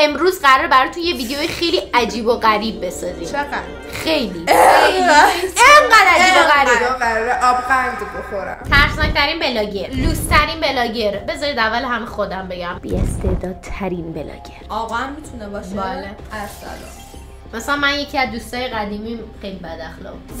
امروز قرار براتون یه ویدیوی خیلی عجیب و غریب بسازیم. چقدر؟ خیلی اینقدر عجیب و غریب. من قراره آب قند بخورم. ترسناکترین بلاگر، لوس‌ترین بلاگر. بذارید اول هم خودم بگم بی‌استعدادترین بلاگر. آقا هم میتونه باشه. بله. اصلا مثلا من یکی از دوستای قدیمی خیلی بد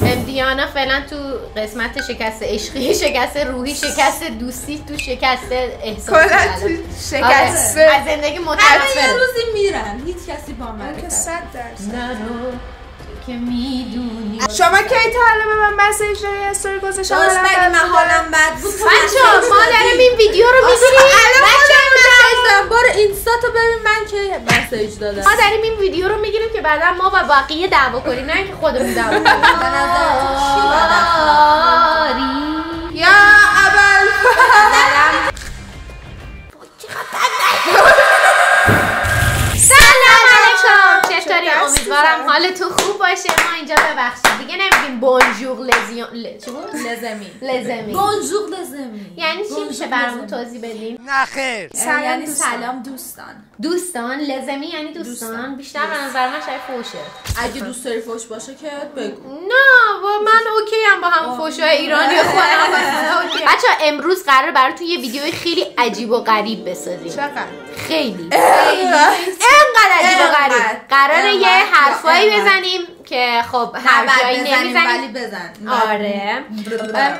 اخلاقم. دیانا فعلا تو قسمت شکست عشقی، شکست روحی، شکست دوستی، تو شکست احساسی، شکست از زندگی متأثر. یه روزی میرن، هیچ کسی با من که 100% نرو که میدونی. شما کی تا حالا به من مسیج دادی، استوری گذاشتی؟ من حالم بد بود. بچه‌ها ما داریم این ویدیو رو می‌گیریم. برو اینستا تو ببین من که مسیج دادم. ما داریم این ویدیو رو میگیریم که بعدا ما و بقیه دعوا کنیم، نه که خودمون دعوا کنیم. یا ابل فلام. سلام علیکم. چطوری؟ امیدوارم حالتون خوب باشه. ما اینجا ببخشید دیگه نمیگیم بونجور لزیون چی بود؟ لزمی. بونجور لزمی یعنی چی میشه برامون توضیح بدین؟ نه خیر. یعنی سلام دوستان. دوستان لزمی یعنی دوستان. بیشتر به نظر من شاید فوشه. اگه دوست داری فوش باشه که بگو. نه و من اوکی ام با هم فوشای ایرانی خودم. اوکی. بچا امروز قرار براتون یه ویدیوی خیلی عجیب و غریب بسازیم. چقدر؟ خیلی. اینقدر عجیب و غریب. قراره یه حرفایی بزنیم که خب هر جایی نمیزنیم ولی بزن. آره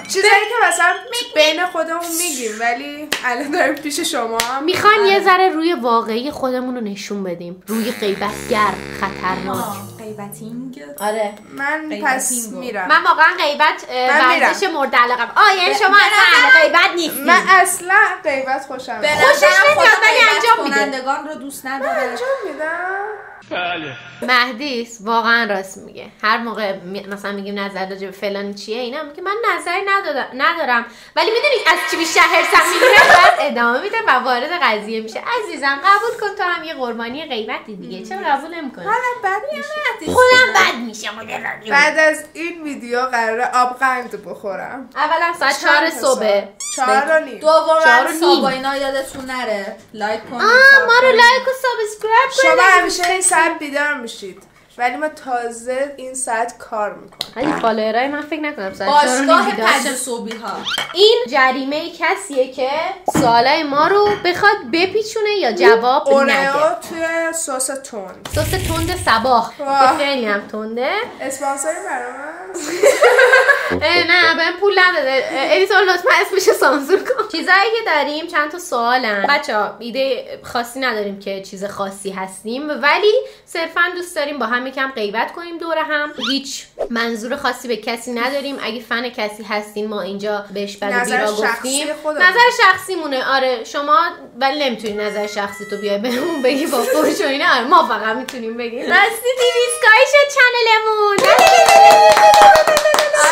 چیزایی که مثلا بین خودمون میگیم ولی الان داریم پیش شما میخوان یه ذره روی واقعی خودمون رو نشون بدیم، روی غیبتگر خطرناک. غیبتینگ. آره من پس میرم. من واقعا غیبت ورزش مورد علاقم. یعنی شما اصلا غیبت نیستید؟ من اصلا غیبت خوشم نمیاد. خوشش نمیاد ولی انجام میدم. کنندگان رو دوست ندارم. انجام میدم. بله. مهدیس واقعا راست میگه. هر موقع مثلا میگیم نظر راجع به فلان چیه اینا میگه من نظری ندارم ولی میدونید از چی بیشتر هرسم میگیره بعد ادامه میده و وارد قضیه میشه. عزیزم قبول کن تو هم یه قربانی غیبتی دیگه. چرا قبول نمی‌کنی؟ حالا بد میشه. خودم بد میشه. بعد از این ویدیو قراره آب قند بخورم. اولا ساعت 4 صبح. 4 و نیم. دوم صبح اینا یادتون نره. لایک کن. ما رو لایک و سابسکرایب کن. شما همیشه ساعت بیدار میشید ولی ما تازه این ساعت کار میکنیم. حالی فالوورای من فکر نکنم ساعت باشگاه 5 صبحی ها. این جریمه کسیه که سوالای ما رو بخواد بپیچونه یا جواب نده. اونو توی سس تند. سس تند صباح. خیلی هم تنده. اسپانسر برام. نه بهم پول نداده. ادیتور لطفا اسمش سانسور کن. چیزایی که داریم چند تا سوالن. بچه‌ها ایده خاصی نداریم که چیز خاصی هستیم ولی صرفا دوست داریم با هم یکم غیبت کنیم دوره هم. هیچ منظور خاصی به کسی نداریم. اگه فن کسی هستین ما اینجا بهش بد بیرا گفتیم. نظر شخصی مونه. آره شما ولی نمیتونی نظر شخصی تو بیای بهمون بگی با فوش و اینا. آره ما فقط میتونیم بگیم. راستی دیویز کایش چنلمون.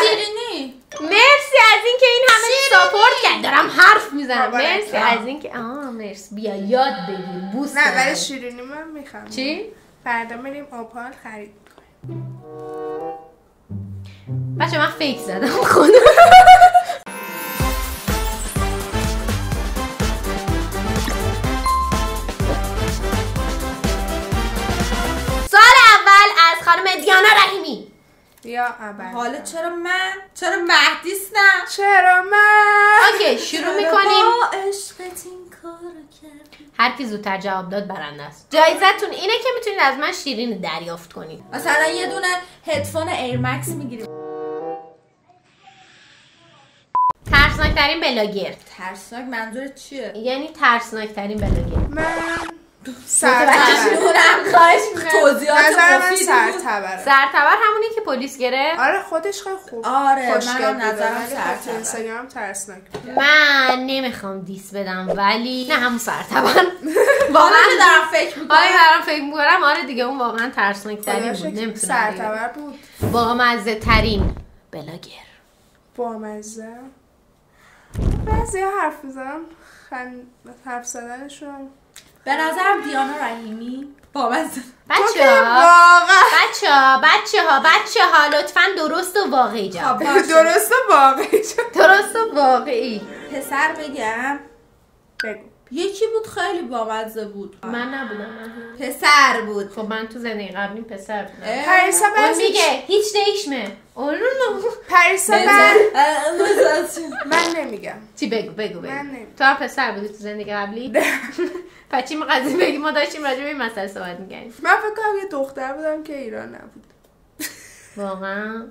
شیرینی مرسی از اینکه این همه ساپورت کرد. دارم حرف میزنم. مرسی از اینکه مرسی. بیا یاد بگیر بوس. نه برای شیرینی من میخوام. چی؟ فردا میریم آپال خرید میکنیم. بچه من فیک زدم خودم. سوال اول از خانم دیانا رحیمی. حالا چرا مهدیس نه؟ چرا من؟ اوکی شروع میکنیم. هر کی زودتر جواب داد برنده است. جایزتون اینه که میتونید از من شیرین دریافت کنید. مثلا یه دونه هدفون ایرمکس میگیرید. ترسناکترین بلاگر. ترسناک منظور چیه؟ یعنی ترسناکترین بلاگر. من سرتبرم. خواهش توضیحات مفید. سرتبر همونی که پلیس گرفت. آره خودش خیلی خوب. آره من نظرم سرتبر. اینستاگرام ترسناک. من نمیخوام دیس بدم ولی نه همون سرتبر. واقعا دارم فکر میکنم. آره دارم فکر میکنم. آره دیگه اون واقعا ترسناک ترین بود. نمیتونم. سرتبر بود. بامزه ترین بلاگر. بامزه. بعضی حرف میزنم حرف زدنشون به نظرم دیانا رحیمی بامزه. بچه ها لطفا درست و واقعی جواب. درست و واقعی. پسر بگم بگو. یکی بود خیلی بامزه بود. من نبودم، من پسر بود. خب من تو زندگی قبلیم پسر بودم. پریسا بس میگه هیچ دیشمه اولو پریسا من نمیگم. چی بگو. تو هم پسر بودی تو زندگی قبلی؟ پس چی می‌خوای بگی؟ ما داشتیم راجع به این مسئله صحبت می‌کردیم. من فکر کنم یه دختر بودم که ایران نبود. واقعا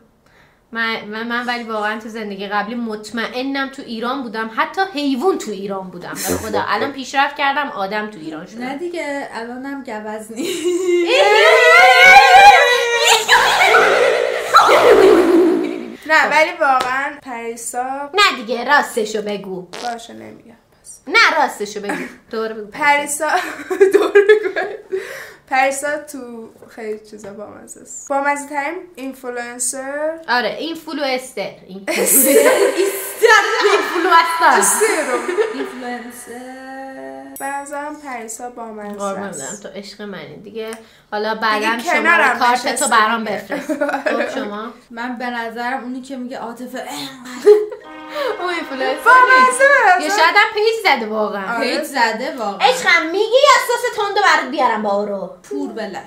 من ولی واقعا تو زندگی قبلی مطمئنم تو ایران بودم، حتی حیوان تو ایران بودم. برای خدا الان پیشرفت کردم، آدم تو ایران شدم. نه دیگه الانم گوز نیست. نه ولی واقعا پریسا، نه دیگه راستشو بگو. باشه نمیگم پس. نه راستشو بگو. دوباره بگو. پریسا دوباره بگو. پریسا تو خیلی چیزا بامزه است. بامزه ترین اینفلوئنسر. آره اینفلوئنسر. بازم پریسا بامزه است. تو عشق منی دیگه. حالا بعدم شما کارت تو برام بفرست. خب شما من به نظرم اونی که میگه عاطفه اینقدر اوه اینفلوئنسر بامزه. یا شاید هم پیج زده واقعا. پیج زده واقعا. عشقم میگی اساس تندو برات بیارم با اورو. پوربلک.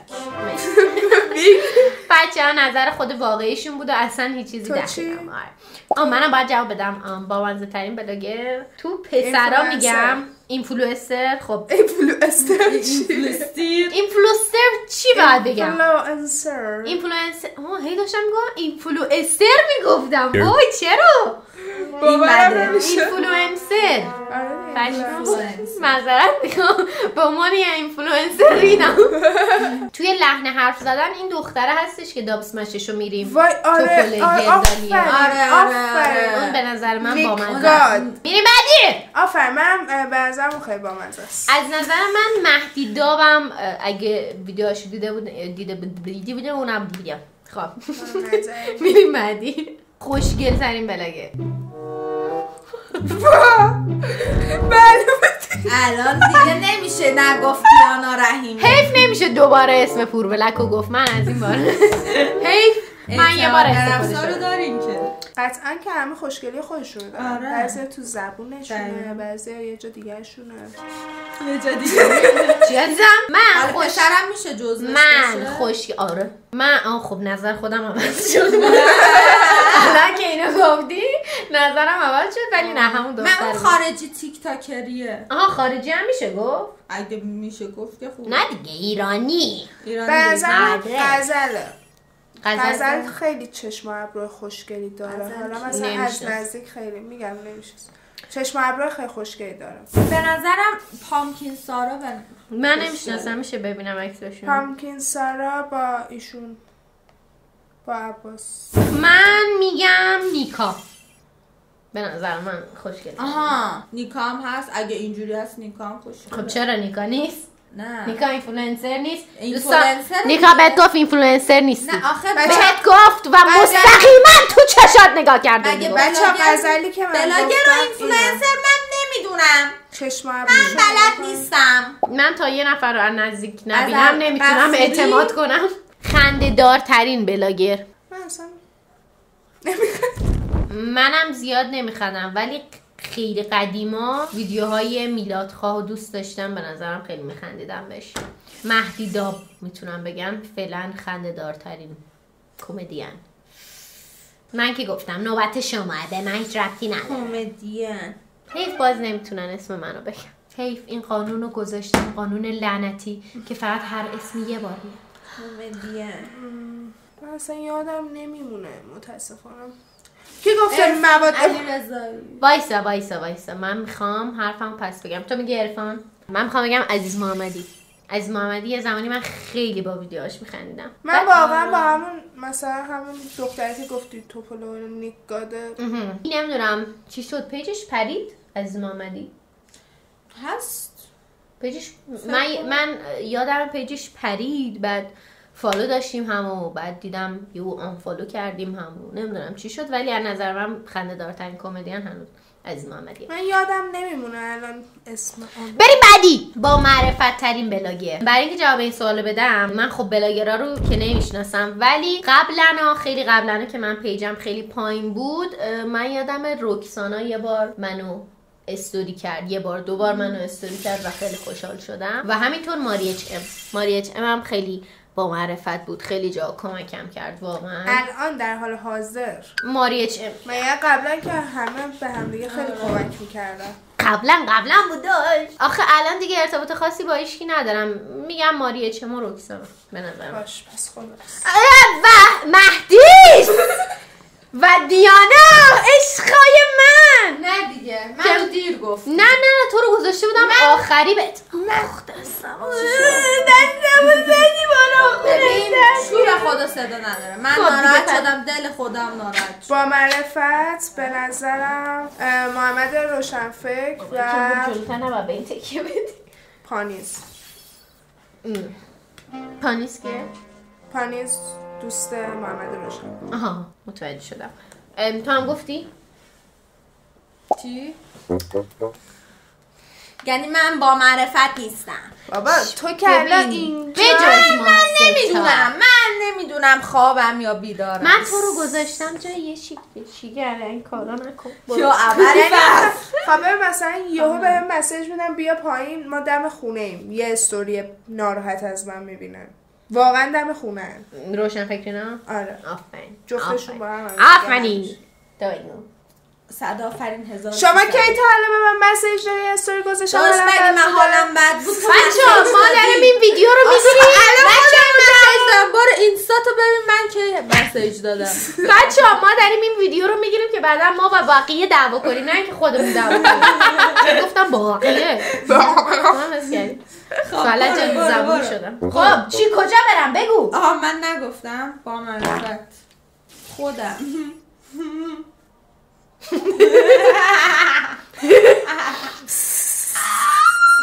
بچه‌ها نظر خود واقعیشون بود و اصلا هیچ چیزی دخیل نمون. منم باید جواب بدم. بامزه ترین بلاگر تو پسرا میگم اینفلوئنسر. خب اینفلوئنسر چی باید بگم؟ اینفلوئنسر هی داشتم میگم اینفلوئنسر میگفتم. وای چرا؟ اینفلوئنسر معذرت میخوام به عنوان یه اینفلوئنسر اینم. توی لحن حرف زدن این دختره هستش که دابس مششو میریم. وای آره آفرین. اون به نظر من بامزه. میریم بعدی. آفرین من به نظرم خیلی بامزه است. از نظر من مهدی داوم اگه ویدیوهاشو دیده بود اونم دیدم. خب میریم بعدی. خوشگل ترین بلاگه. الان دیگه نمیشه نگفت دیانا رحیمی. حیف نمیشه دوباره اسم پوربلک و گفت. من از این بار حیف من یه بار اسم خودشو داریم که قطعا که همه خوشگلی خودشون دارن. بعضی تو زبونشونه، بعضی یه جا دیگه شونه، یه جا دیگه چیزم. من خوشرم میشه جزء من خوش. آره من خب نظر خودم عوض شد. الان که اینو گفتی نظرم عوض شد. ولی نه همون دختر من خارجی تیک تاکریه. آها خارجی هم میشه گفت؟ اگه میشه گفت که خوب. نه دیگه ایرانی غزل خیلی چشم و ابرو خوشگلی داره. حالا مثلا از نزدیک خیلی میگم نمیشه. چشم و ابرو خیلی خوشگلی داره. به نظرم پامکین سارا من نمیشناسم. میشه ببینم عکسشون؟ پامکین سارا با ایشون با عباس. من میگم نیکا. به نظر من خوشگلی. آها نیکا هم هست. اگه اینجوری هست نیکا هم خوشگله. خب چرا نیکا نیست؟ نه نیکا اینفلوئنسر نیست. نیکا بهت گفت اینفلوئنسر نیستی. نه آخه بهت گفت و مستقیما تو چشات نگاه کرده. مگه بچه‌ها غزلی که من بلاگر و اینفلوئنسر من نمیدونم. چشم من بلد نیستم. من تا یه نفر رو نزدیک نبینم نمیتونم اعتماد کنم. خنده‌دار ترین بلاگر. من اصلا منم زیاد نمیخندم ولی خیلی قدیما ویدیوهای میلادخواه دوست داشتم. به نظرم خیلی میخندیدم بهش. مهدی داب میتونم بگم فعلا خنده‌دارترین کمدین. من که گفتم نوبت شما. به من هیچ ربطی نداره کمدین. حیف باز نمیتونن اسم منو بگم. حیف این قانون رو گذاشتم، قانون لعنتی که فقط هر اسمی یه بار میاد. کمدین من اصلا یادم نمیمونه متاسفانه. کی گفته مواد وایسا من میخوام حرفم پس بگم. تو میگی عرفان؟ من میخوام بگم عزیز محمدی یه زمانی من خیلی با ویدیوهاش میخندیدم. من واقعا با همون مثلا همون دختری که گفتی توپلو نیگاده نمیدونم چی شد پیجش پرید. عزیز محمدی هست پیجش. من یادم پیجش پرید. بعد فالو داشتیم همو بعد دیدم یهو آنفالو کردیم همو. نمیدونم چی شد ولی از نظر من خنده‌دارترین کمدین هنوز عزیز محمدی. من یادم نمیمونه الان اسم اون. بریم بعدی. با معرفت ترین بلاگر. برای اینکه جواب این سوالو بدم من خب بلاگرا رو که نمیشناسم ولی قبلا که من پیجم خیلی پایین بود من یادم رکسانا یه بار منو استوری کرد، یه بار دوبار منو استوری کرد و خیلی خوشحال شدم. و همینطور ماری اچ ام هم خیلی با معرفت بود، خیلی جا کمکم کرد واقعا. الان در حال حاضر ماری اچ ام قبلا که همه به هم دیگه خیلی کمک می‌کردن. قبلا بود داشت. آخه الان دیگه ارتباط خاصی با ایشکی ندارم، میگم ماریه چه ما رکسم به نظرم. باش پس خلاص. و مهدیش و دیانا عشقای من. نه دیگه من دیر گفت. نه تو رو گذاشته بودم من... آخری بهت نخت هستم دستمو زدی بالا. ببین شور خدا صدا نداره. من ناراحت شدم، دل خودم ناراحت شد. با معرفت به نظرم محمد روشنفکر و جلوتا نباید به این تکیه بدی. پانیز پانیز که؟ پانیز دوست محمد روشن. آها متوجه شدم. تو هم گفتی؟ چی؟ یعنی من با معرفت نیستم بابا تو که الان اینجا. من نمیدونم خوابم یا بیدارم. من تو رو گذاشتم جای یه شیگره این کارا نکن. یا اول خب مثلا یهو بهم مسیج میدن بیا پایین، ما دم خونه ایم، یه استوری ناراحت از من میبینن. واقعا دم خونه روشن فکر نه؟ آره آفرین جفتشون با هم آفرین داینو صد آفرین هزار. شما کی تا حالا به من مسیج دادی استوری گذاشتم؟ راست بگی من حالم بد بود. بچا ما داریم این ویدیو رو می‌بینیم. بچا من بار اینستا تو ببین من که مسیج دادم. بچا ما داریم این ویدیو رو می‌گیریم که بعدا ما و بقیه دعوا کنیم، نه که خودمون دعوا کنیم. گفتم باقیه. خاله جان زبون شدم. خب چی کجا برم بگو. آها من نگفتم با منفعت خودم.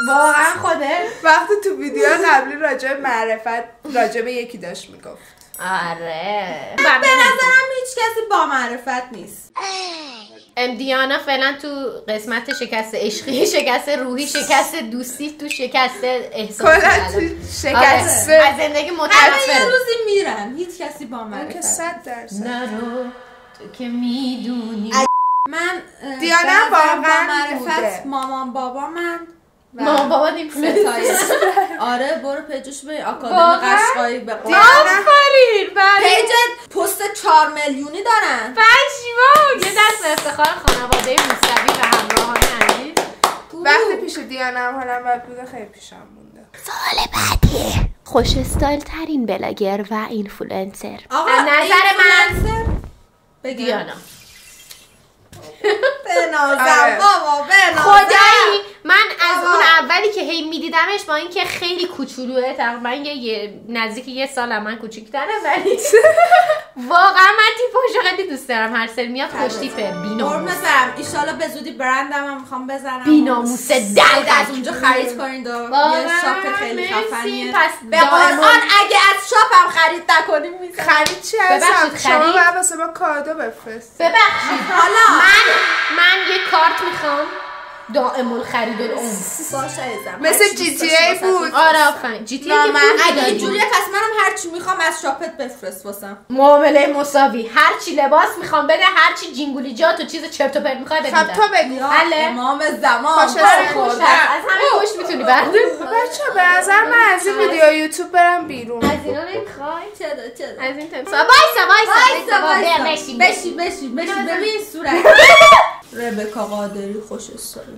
واقعا خوده وقتی تو ویدیو قبلی راجع به معرفت راجع به یکی داشت میگفت. آره به نظرم هیچ کسی با معرفت نیست. دیانا فعلا تو قسمت شکست عشقی، شکست روحی، شکست دوستی، تو شکست احساسی شکست از زندگی متعفن. یه روزی میرن هیچ کسی با معرفت. 100% نرو تو که میدونی. من دیانا واقعا معرفت مامان بابا من مامان بابا این پلتایس. آره برو پیجش به آکادمی قشقایی بخون. آفرین پیجت پست 4 میلیونی دارن. پشیمون یه دست افتخار خانواده موسوی و همراهان عزیز. وقتی پیش دیانا هم حالا بعد بوده خیلی پیشم مونده. سوال بعدی خوش استایل ترین بلاگر و اینفلوئنسر. از نظر من دیانا بنازم بابا بنازم. خدایی من از اون اولی که هی میدیدمش با اینکه خیلی کوچولوه، تقریبا نزدیک یه سال من کوچیک‌تره، ولی واقعا من تیپش خیلی دوست دارم. هر سری میاد خوش تیپه بی‌ناموس. ان شاءالله به زودی برندم هم میخوام بزنم. بی‌ناموس دلت از اونجا خرید کنین دو یه شاپ خیلی خفنیه. پس به قرآن اگه از شاپم خرید نکنیم میذارم. خرید چی هست؟ شما واسه ما کادو بفرست. ببخشید حالا من یه کارت میخوام دائم خرید العمر. باشه عزیزم مثل GTA بود. آره آفرین GTA بود. اگه اینجوریه پس منم هر چی میخوام از شاپت بفرست واسم. معامله مساوی. هر چی لباس میخوام بده، هر چی جینگولی جات و چیز چرت و پرت میخوای بده. خب تو بگو. امام زمان خوش خورد. از همه خوش میتونی بردی. بچا به نظر من از این ویدیو یوتیوب برم بیرون. از اینا نمیخوای چدا. از این تمسا وایسا بشی ببین صورت. ربکا قادری خوش استایل.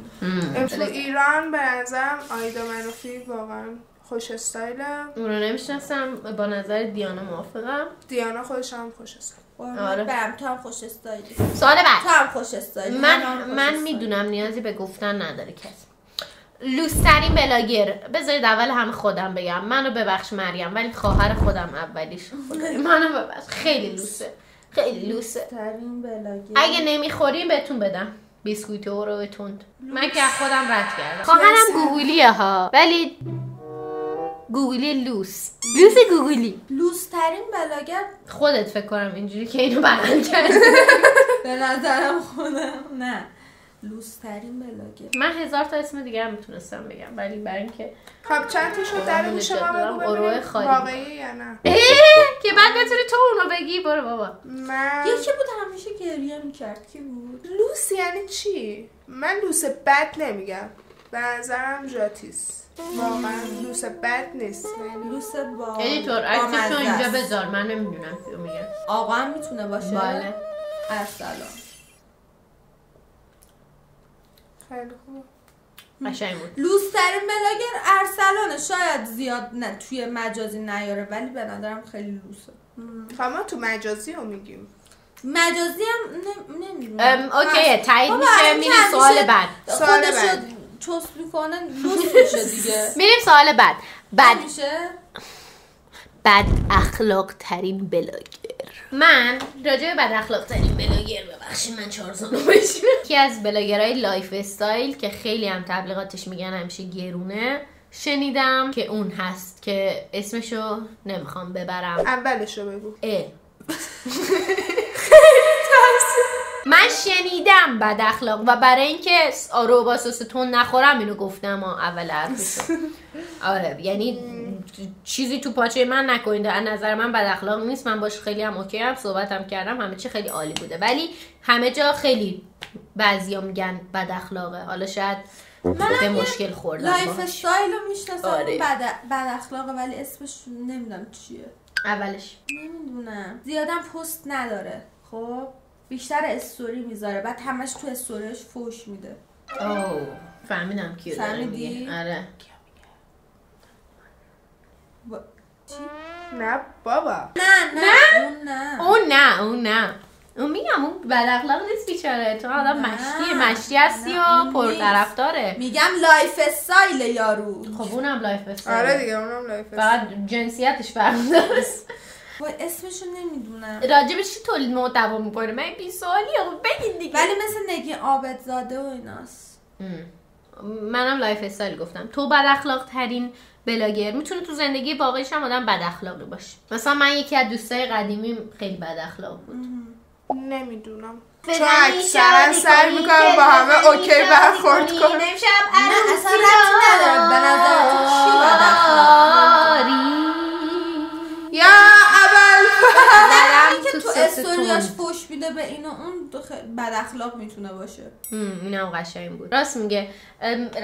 تو ایران به نظرم آیدا منوفی واقعا خوش استایله. اون رو نمیشناسم. با نظر دیانا موافقم. دیانا خودش هم خوش استایل. آره برم تو هم خوش استایلی. سوال بعد تو هم خوش استایلی. من میدونم نیازی به گفتن نداره کسی. لوسترین بلاگر. بذارید اول هم خودم بگم. منو ببخش مریم ولی خواهر خودم اولیش. منو ببخش خیلی لوسه. خیلی لوسه. اگه نمیخوریم بهتون بدم بیسکویت رو بهتون. من که خودم رد کردم. خواهرم گوگولیه ها ولی گوگولی لوس گوگولی. لوس ترین بلاگر خودت فکر کنم اینجوری که اینو بغل کردی. به نظرم خودم نه لوزترین بلاگه. من 1000 تا اسم دیگه هم میتونستم بگم ولی برای اینکه خب چند تا شد در میشه من بگم واقعیه یا نه که بعد بتونی تو اونو بگی. برو بابا. من یکی بود همیشه گریه میکرد. کی بود؟ لوس یعنی چی؟ من لوس بد نمیگم، به نظرم ژاتیس واقعا لوس بد نیست، لوس با اینطور عکسشو اینجا بذار. من نمیدونم چی میگم. آقا هم میتونه باشه. بله. السلام. خیلی خوب. قشنگ بود. لوس ترین بلاگر ارسلانه. شاید زیاد نه توی مجازی نیاره ولی به نظرم خیلی لوسه. ما تو مجازی رو میگیم. مجازی هم نمیدونم. اوکی تایید میشه. میریم سوال بعد. خودشو چست میکنن لوس میشه دیگه. میریم سوال بعد. بد میشه؟ بد اخلاق ترین بلاگر. من راجع به بد اخلاق ترین بلاگر ببخشید من 4 سالو بشم. یکی از بلاگرهای لایف استایل که خیلی هم تبلیغاتش میگن همیشه گرونه شنیدم که اون هست که اسمشو نمیخوام ببرم. اولشو بگو. من شنیدم بد اخلاق و برای اینکه آرو با سس تون نخورم اینو گفتم اول حرفشو. آره یعنی چیزی تو پاچه من نکنید. از نظر من بد اخلاق نیست، من باش خیلی هم اوکی هم صحبتم کردم، همه چی خیلی عالی بوده، ولی همه جا خیلی بعضیا میگن بد اخلاقه. حالا شاید من مشکل خوردم. لایف استایل رو میشناسم. آره. بد اخلاقه ولی اسمش نمیدونم چیه. اولش نمیدونم. زیادم پست نداره. خب بیشتر استوری میذاره بعد همش تو استوریش فوش میده. اوه فهمیدم کیو داره میگه. آره نه بابا نه اون نه اون میگم اون بد اخلاق نیست بیچاره. تو آدم مشتی هستی و پرطرفداره. میگم لایف استایل یارو. خب اونم لایف استایل. آره دیگه اونم لایف استایل، فقط جنسیتش فرق داره. وای اسمشو نمیدونم. راجبش چی تولید محتوا میکنه؟ من 20 سالیه بگید دیگه. ولی مثل نگین عابدزاده و ایناست. منم لایف استایل گفتم. تو بد اخلاق ترین بلاگر میتونه تو زندگی واقعیش هم آدم بد اخلاقی باشه. مثلا من یکی از دوستای قدیمیم خیلی بد اخلاق بود. نمیدونم چون اکثرا سعی میکنم با همه اوکی برخورد کنم. نمیشه اصلا ندارم. به نظر چی بد اخلاقی؟ تو استوریاش پوش میده به این و اون بد اخلاق میتونه باشه. اینم قشنگ بود. راست میگه.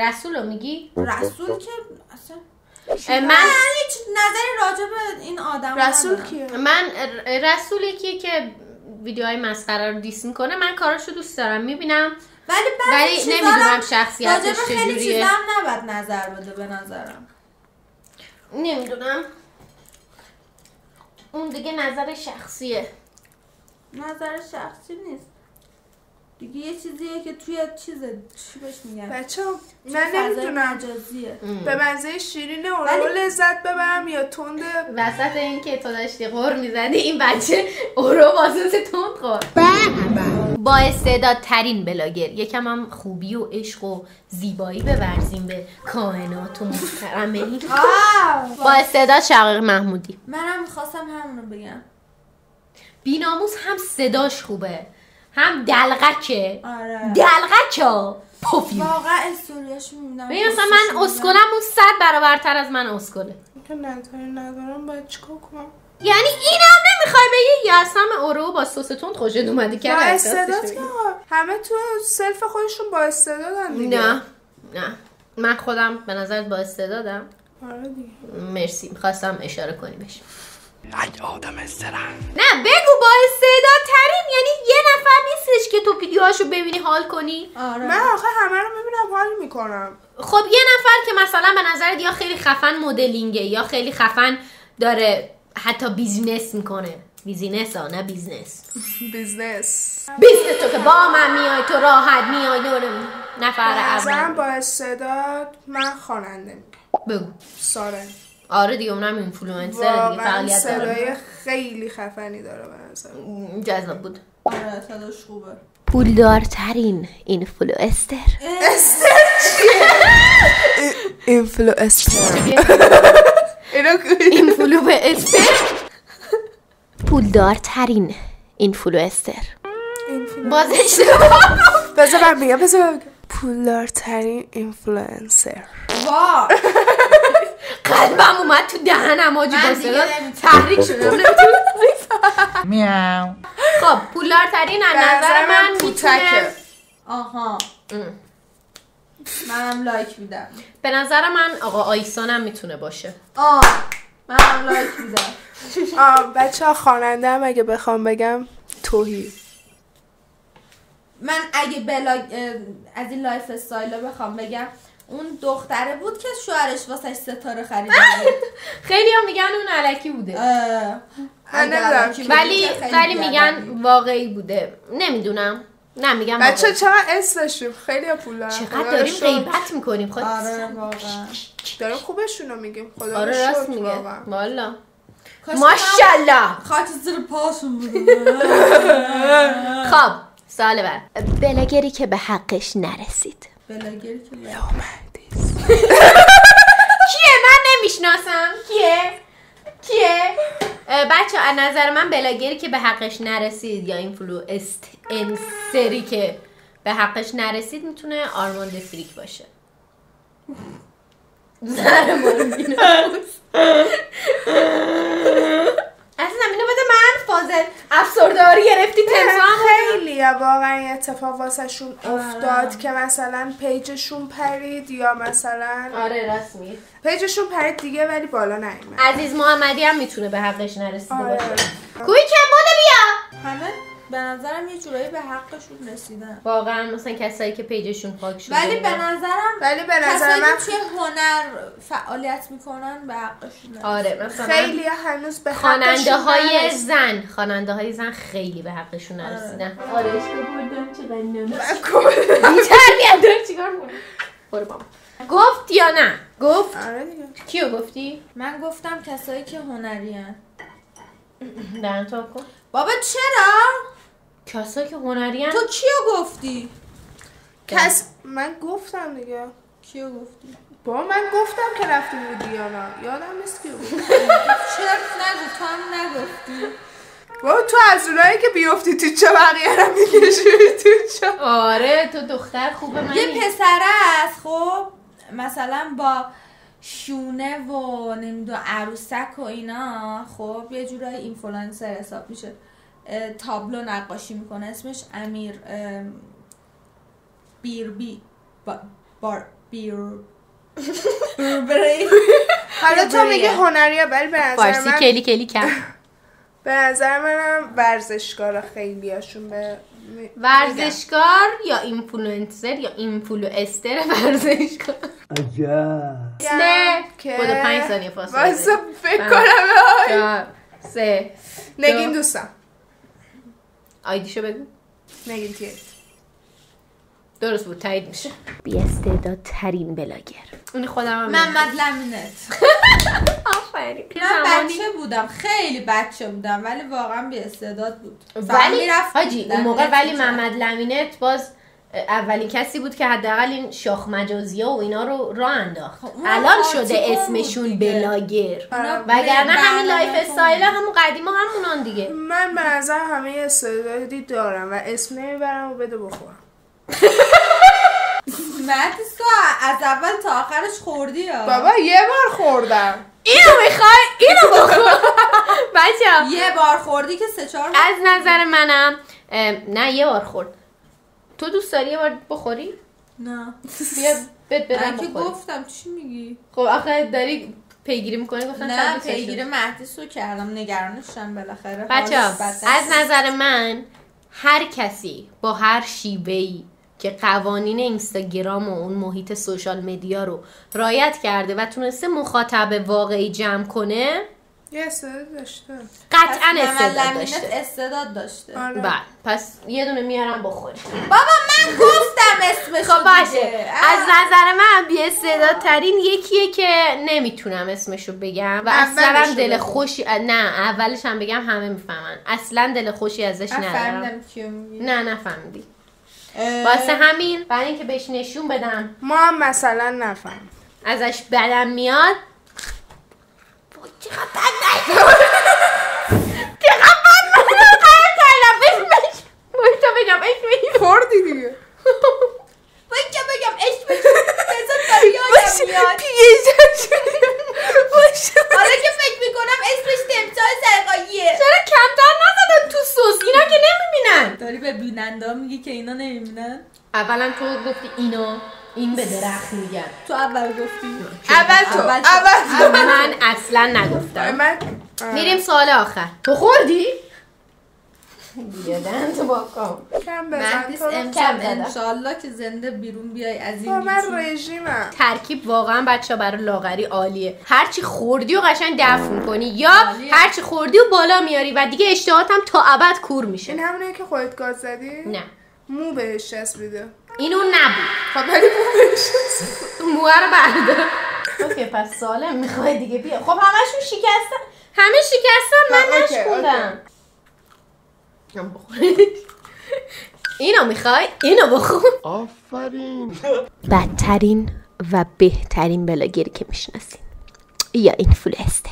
رسولو میگی؟ رسول که اصلا من هیچ نظری راجع به این آدم رسول کیه؟ من رسول یکیه که ویدیوهای مسخره رو دیس میکنه. من کاراشو دوست دارم میبینم ولی نمیدونم شخصیتش چجوریه. خیلی چیزام نباید نظر بده به نظرم. نمیدونم اون دیگه نظر شخصیه. نظر شخصی نیست دیگه، یه چیزیه که توی چی بهش میگن بچه ها من نمیدونم. به مزه شیرین اورو لذت ببرم یا تنده. وسط این که تو داشتی غر میزدی این بچه اورو واسه تند خورد. با استعداد ترین بلاگر. یکم هم خوبی و عشق و زیبایی بورزیم به کائنات و محترمه. با استعداد شقیق محمودی. منم میخواستم همونو بگم. بیناموس هم صداش خوبه هم دلغکه. آره دلغکه پوفی واقعا استوریاش میبینم. ببین مثلا من اسکلم اون 100 برابرتر از من اسکله. تو نظری ندارم باید چیکار کنم؟ یعنی اینم نمیخوای بگی یا اصلا اورو با سوستون خوشت اومدی که با استعداد همه تو سلف خودشون با استعدادن دیگه. نه من خودم به نظرت با استعدادم. آره دیگه مرسی میخواستم اشاره کنی بهش. ای آدم استرن. نه بگو با استعداد ترین یعنی یه نفر نیستش که تو ویدیوهاشو ببینی حال کنی. آره. من آخه همه رو میبینم حال میکنم. خب یه نفر که مثلا به نظرت یا خیلی خفن مدلینگه یا خیلی خفن داره حتی بیزینس میکنه. بیزینس ها نه بیزنس. بیزنس تو که با من میای تو راحت میای دورم. نفر اول با استعداد من خواننده میگم. بگو. ساره. آره دیگه اونم اینفلوئنسر دیگه فعالیت داره. صدای خیلی خفنی داره به نظرم. جذاب بود. آره صداش خوبه. پولدارترین اینفلوئنسر. استر چی؟ اینفلوئنسر. اینفلوئنسر. پولدارترین اینفلوئنسر. باز اشتباه. بذار من بگم پولدارترین اینفلوئنسر. واو قلبم اومد تو دهنم آجی بسید تحریک شده. میام. خب پولدارترین از نظر من پوتکه. آها منم لایک میدم. به نظر من آقا آیسان هم میتونه باشه. آه منم لایک میدم. بچه ها خواننده هم اگه بخوام بگم توهی. من اگه از این لایف استایل بخوام بگم اون دختره بود که شوهرش واسه ستاره خرید. خیلی هم میگن اون علکی بوده. ولی میگن واقعی بوده. نمیدونم. نه میگم بچه چقدر اسمشون خیلی پولا. چقدر داریم غیبت میکنیم خود. آره واقعا. داریم خوبشونو میگیم خدا. آره راست میگه. والا. ماشاءالله. خاطر زیر پاسون بود. خب سال بعد بلاگری که به حقش نرسید. بلاگری که لامهدیس. کیه؟ من نمیشناسم. کیه؟ بچه از نظر من بلاگری که به حقش نرسید یا اینفلوئنسری که به حقش نرسید میتونه آرمان فریک باشه. زهر مارمین هست. اصلا اینو بده من فازل افسرداری گرفتی تلفن. خیلی واقعا اتفاق واسه شون افتاد که مثلا پیجشون پرید یا مثلا آره رسمی پیجشون پرید دیگه ولی بالا نیومد. عزیز محمدی هم میتونه به حقش نرسیده باشه. کویکم بودو بیا. همه به نظرم یه جورایی به حقشون رسیدن. واقعا مثلا کسایی که پیجشون پاک شده. ولی به نظرم توی هنر فعالیت میکنن به حقشون. آره مثلا خیلی هنوز به خواننده های زن خیلی به حقشون نرسیدن. آره اشکو بردم چقدر نمیشه. بیچاره داره چیکار کنه؟ برو بابا. گفت یا نه؟ گفت؟ آره دیگه. کیو گفتی؟ من گفتم کسایی که هنریان. دهن تو کن. بابا چرا؟ کسایی که هنریان تو کیو گفتی؟ من گفتم دیگه. کیو گفتی؟ با من گفتم که رفتیم به دیانا. یادم نیست کیو گفتی. چرا نگفت؟ تو هم نگفتی. بابا تو از اونایی که بیفتی تو چه بقیه رو میکشی تو چه. آره تو دختر خوبه. من یه پسره است خب مثلا با شونه و نمیدونم عروسک و اینا خب یه جورای اینفلوئنسر حساب میشه. تابلو نقاشی میکنه اسمش امیر بیربی بار بیر برای حالا تو میگه هنریه ولی به نظر من فارسی کلی کم. به نظر منم ورزشکارا خیلی هاشون به ورزشکار یا اینفلوئنسر یا اینفلوئستر ورزشکار. آجا نه که بوده 5 ثانیه فاصله واسه فکر کنم. 4 3 نگین دوستم آیدیشو بگو. نگین تیت درست بود تایید میشه. بی استعداد ترین بلاگر اون خودم محمد لمینت. آفرین. من بچه بودم خیلی بچه بودم ولی واقعا بی استعداد بود. ولی حاجی اون موقع ولی محمد لمینت باز اولین کسی بود که حداقل این شاخ مجازی‌ها و اینا رو راه انداخت. الان شده اسمشون بلاگر وگرنه همین لایف استایل همون قدیما همونان دیگه. من به نظر همه استعدادی دارم و اسم نمیبرم و بده بخورم. مهدیس تو از اول تا آخرش خوردی ها. بابا یه بار خوردم. اینو میخوای اینو بخور. بچه یه بار خوردی که 3-4 از نظر منم نه یه بار خورد. تو دوست داری یه بار بخوری؟ نه. بیا بد برم بخوری. گفتم چی میگی؟ خب آخه داری پیگیری میکنی گفتم نه پیگیری مهدیس رو کردم نگرانشم بالاخره. بچه از نظر من هر کسی با هر شیوه‌ای که قوانین اینستاگرام و اون محیط سوشال مدیا رو رعایت کرده و تونسته مخاطب واقعی جمع کنه یه استعداد داشته. قطعا استعداد داشته. بله پس یه دونه میارم بخوری. بابا من گفتم اسمش. خب باشه از نظر من بی استعداد ترین یکیه که نمیتونم اسمشو بگم و اصلا دل خوشی نه اولش هم بگم همه میفهمن اصلا دل خوشی ازش ندارم. نه نفهمیدی واسه همین برای اینکه بهش نشون بدم ما هم مثلا نفهم ازش بدم میاد. چقدر بد نکنم چقدر بد نکنم بهش بگم. بهش بگم خوردی دیگه. بیننده میگی که اینا نمیبینن؟ اولا تو گفتی اینا، این به درخت میگن. تو اول گفتی؟ اول تو. من اصلا نگفتم. میریم سوال آخر. تو خوردی؟ بیادن تو با کام کم بزن، کم انشالله که زنده بیرون بیای از این. من رژیمم. ترکیب واقعا بچه برای لاغری عالیه. هرچی خوردی و قشنگ دفع میکنی، یا هرچی خوردی و بالا میاری و دیگه اشتهات هم تا ابد کور میشه. این همونه که خودت گاز زدی؟ نه، مو بهش چسبیده. اینو نبود. خب ولی مو بهش چسبیده، موها رو بردار. اوکی پس سالم میخوای دیگه بیا. خب همشون شکستن، همه شکستن، من نشکوندم. اینو میخوای؟ اینو بخون. آفرین. بدترین و بهترین بلاگری که میشناسین یا اینفلوئنسر.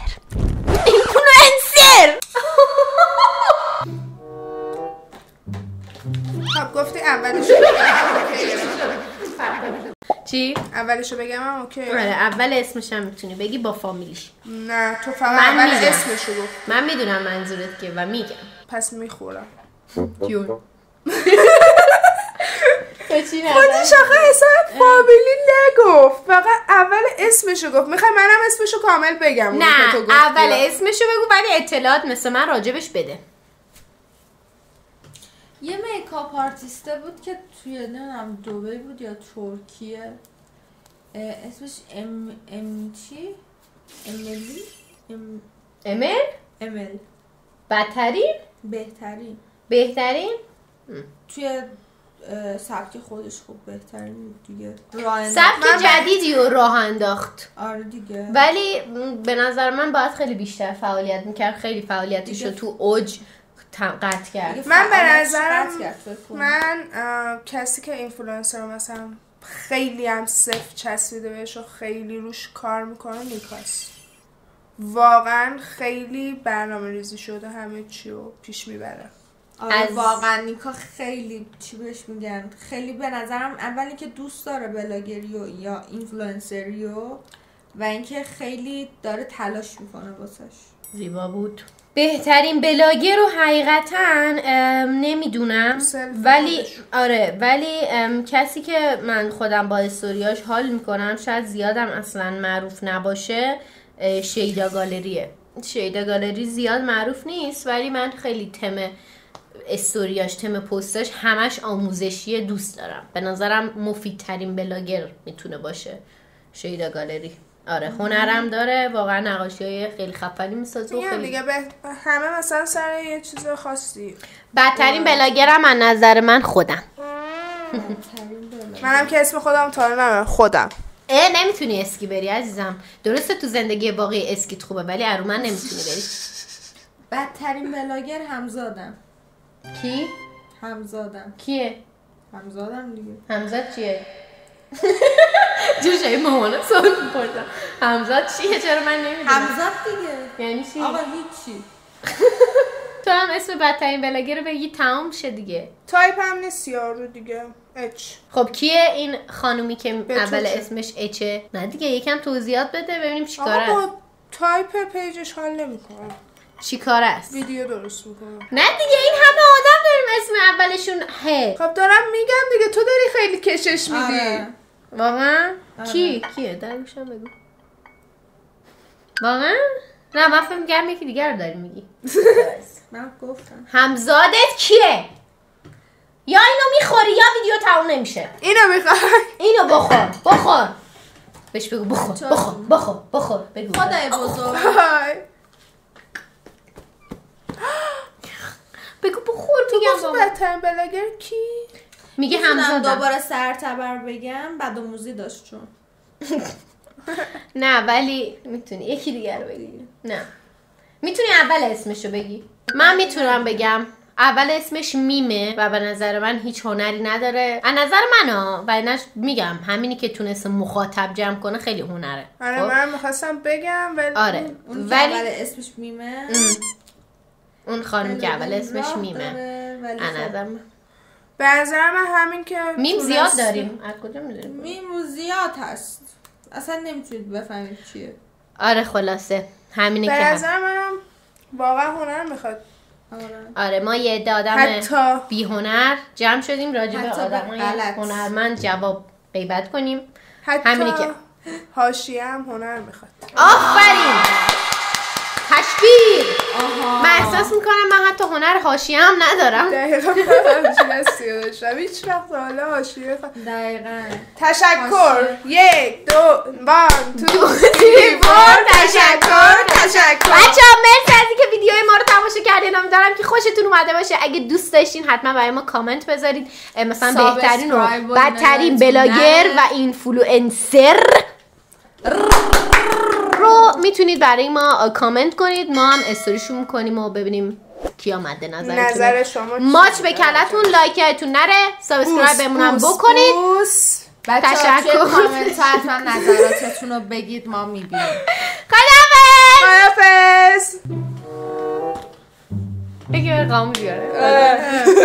خب گفتی اولشو بگم چی؟ اولشو بگم هم اوکی. اول اسمش هم میتونی بگی با فامیلیش. نه تو فقط اول اسمشو بگو. من میدونم منظورت که و میگم. پس میخورم کیون خودش آخه حساب فامیلی نگفت، فقط اول اسمشو گفت. میخوای منم اسمشو کامل بگم؟ نه اول اسمشو بگو ولی اطلاعات مثل من راجبش بده. یه میکاپ آرتیسته بود که توی نمیدونم دبی بود یا ترکیه، اسمش امل. بهترین توی سبک خودش خوب بهترین دیگه، سبک جدیدی و راه انداخت. آره دیگه، ولی به نظر من باید خیلی بیشتر فعالیت میکرد. خیلی فعالیتش رو تو اوج قطع کرد. من به نظرم من کسی که اینفلوئنسر رو مثلا خیلی هم صفر چسبیده بهش و خیلی روش کار میکنه، میکاس واقعا خیلی برنامه ریزی شده، همه چی رو پیش میبره. آره واقعا نیکا خیلی چی بهش میگن، خیلی به نظرم اولی که دوست داره بلاگریو یا اینفلوئنسریو و اینکه خیلی داره تلاش میکنه واسش. زیبا بود. بهترین بلاگر رو حقیقتا نمیدونم، ولی آره ولی کسی که من خودم با استوریاش حال میکنم، شاید زیادم اصلا معروف نباشه، شیدا گالریه. شیدا گالری زیاد معروف نیست ولی من خیلی تم استوریاش، تم پستاش همش آموزشیه، دوست دارم. به نظرم مفیدترین بلاگر میتونه باشه شیدا گالری. آره هنرم داره، واقعا نقاشی‌های خیلی خفنی می‌سازه. خیلی دیگه همه مثلا سر یه چیز خاصی. بدترین بلاگرم از نظر من خودم. منم که اسم خودم طارم، خودم. نمیتونی اسکی بری عزیزم. درسته تو زندگی واقعی اسکیت خوبه ولی ارومن نمیتونی بری. بدترین بلاگر همزادم. کی؟ همزادم. کیه؟ همزادم دیگه. همزاد چیه؟ جوشه مامانه سوال میپردم همزاد چیه؟ چرا من نمیدونم همزاد دیگه یعنی چی؟ آقا هیچی. تو هم اسم بدترین بلاگر رو بگی تمام شه دیگه. تایپ هم نیست یارو دیگه. اچ. خب کیه این خانومی که اول اسمش اچه؟ نه دیگه یکم توضیحات بده ببینیم چیکاره. آقا با تایپ پیجش حال نمیکنه. چیکاره است؟ ویدیو درست میکنه. نه دیگه این همه آدم داریم اسم اولشون ه. خب دارم میگم دیگه، تو داری خیلی کشش میدی. واقعا؟ کیه؟ درگوشم بگو. واقعا؟ نه من فهم میگم یکی دیگر رو داری میگی. من گفتم همزادت کیه؟ یا اینو میخوری یا ویدیو تموم نمیشه. اینو میخوام. اینو بخور. بهش بگو بخور. بگو. خدای بزرگ. بگو بخور. میگم بدترین بلاگر کی؟ میگه همزادم. دوباره سرتبر بگم بعد آموزی داشت چون. نه ولی میتونی یکی دیگر رو بگی. نه. میتونی اول اسمشو بگی. من میتونم بگم. اول اسمش میمه و به نظر من هیچ هنری نداره. از نظر منه ولی میگم همینی که تونست مخاطب جمع کنه خیلی هنره. آره خب؟ من میخواستم بگم ولی آره. ولی اول اسمش میمه. اون خانم که اول اسمش میمه. از نظر من به نظر من همین که میم زیاد داریم. از کجا میدونیم میم زیاد هست؟ اصلا نمیتونید بفهمید چیه. آره خلاصه همینه که به نظر من واقعا هنر میخواد آره ما یه عده آدم بی هنر جمع شدیم راجع به آدمای هنرمند جواب غیبت کنیم. همینی که حاشیه هم هنر میخواد. آفرین. تشبیه. من احساس میکنم من حتی هنر حاشیه هم ندارم. دقیقاً همین چیزی رو هیچ وقت حالا حاشیه دقیقاً. تشکر. 1 2 1 2 3 4 تشکر. بچه‌ها مرسی از اینکه ویدیوی ما رو تماشا کردین. امیدوارم که خوشتون اومده باشه. اگه دوست داشتین حتما برای ما کامنت بذارید. مثلا بهترین و بدترین بلاگر و اینفلوئنسر رو میتونید برای ما کامنت کنید، ما هم استوریشو میکنیم و ببینیم کیا مد نظر شما. ماچ به کلتون، لایکتون نره، سابسکرایب بمونم بکنید. تشکر. کامنت ها حتما نظراتتون رو بگید، ما میبینیم. خداحافظ. بگیر قامو بیاره.